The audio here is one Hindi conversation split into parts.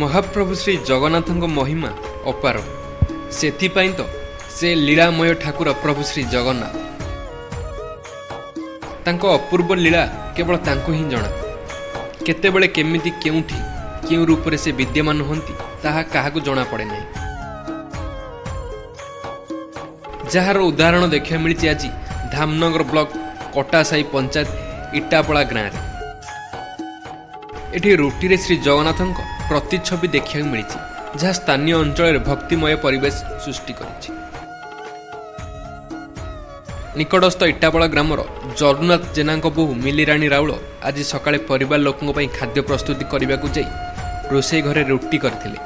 महाप्रभु श्री जगन्नाथ महिमा अपार से तो से लीलामय ठाकुर प्रभु श्री जगन्नाथ तांको अपूर्व लीला केवल तांको ही जना केतेबेले केमिति केउठी केउ रूप से विद्यमान होंती ताहा काहाकु जना पड़े नहीं। जार उदाहरण देखा मिली आज धामनगर ब्लॉक कटासाई पंचायत इटापड़ा ग्राम एठी रोटी रे श्री जगन्नाथ प्रतिच्छवि देखा मिली जहाँ स्थानीय अंचल भक्तिमय परिवेश सृष्टि करिछि। निकटस्थ इटापड़ा ग्रामर जगन्नाथ जेना बोहू मिलीराणी राउल आज सकाळे परिवार लोकों पई खाद्य प्रस्तुति करने को जाई रोषे घरे रोटी करथिले।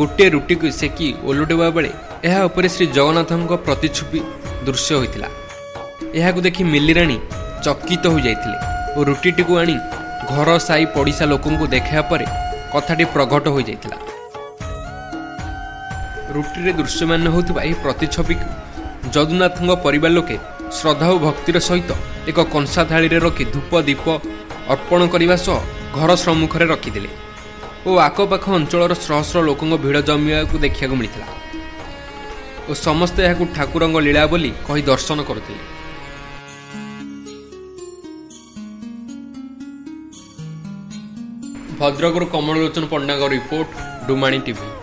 गोटे रोटी को सेकी ओलटेवा बेले एहा उपरे श्री जगन्नाथ प्रतिच्छवि दृश्य होइतिला। एहाकु देखि मिलीराणी चकित हो जाइथिले। रोटीटी को आनी घर साई पड़िशा लोकों को देखा पर कथाटी प्रगट हो जाइतिला। रोटी दृश्यमान होता यह प्रतिच्छवि जदुनाथ परिवार लोके श्रद्धा और भक्तिर सहित एक कंसा थाली रे रखी धूप दीप अर्पण करने सह घर सम्मुखें रखीदे और आखपाख अंचल शह शह लोक भिड़ जमिया देखा मिलता और समस्ते यहाँ ठाकुर लीला बोली कही दर्शन करते। भद्रक कमललोचन पंडा रिपोर्ट डुमाणी टीवी।